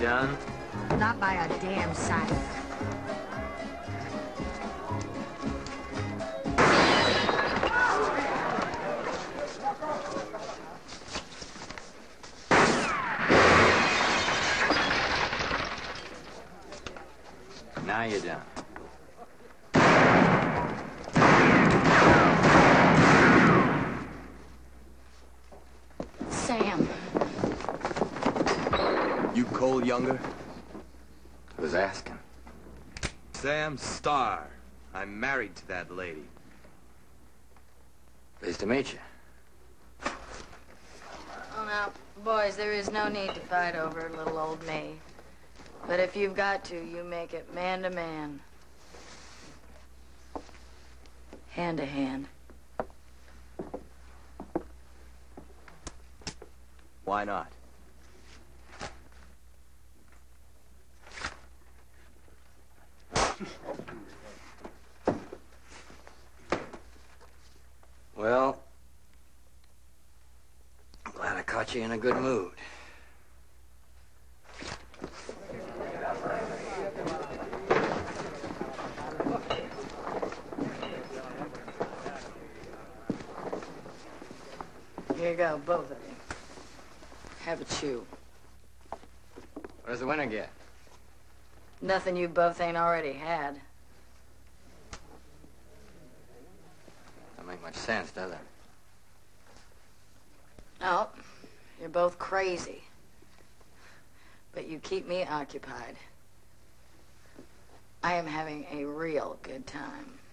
Done? Not by a damn sight. Now you're done. Sam. You cold, Younger? I was asking. Sam Starr. I'm married to that lady. Pleased to meet you. Oh, now, boys, there is no need to fight over little old me. But if you've got to, you make it man to man. Hand to hand. Why not? Well, I'm glad I caught you in a good mood. Here you go, both of you. Have a chew. What does the winner get? Nothing you both ain't already had. Doesn't make much sense, does it? No. You're both crazy. But you keep me occupied. I am having a real good time.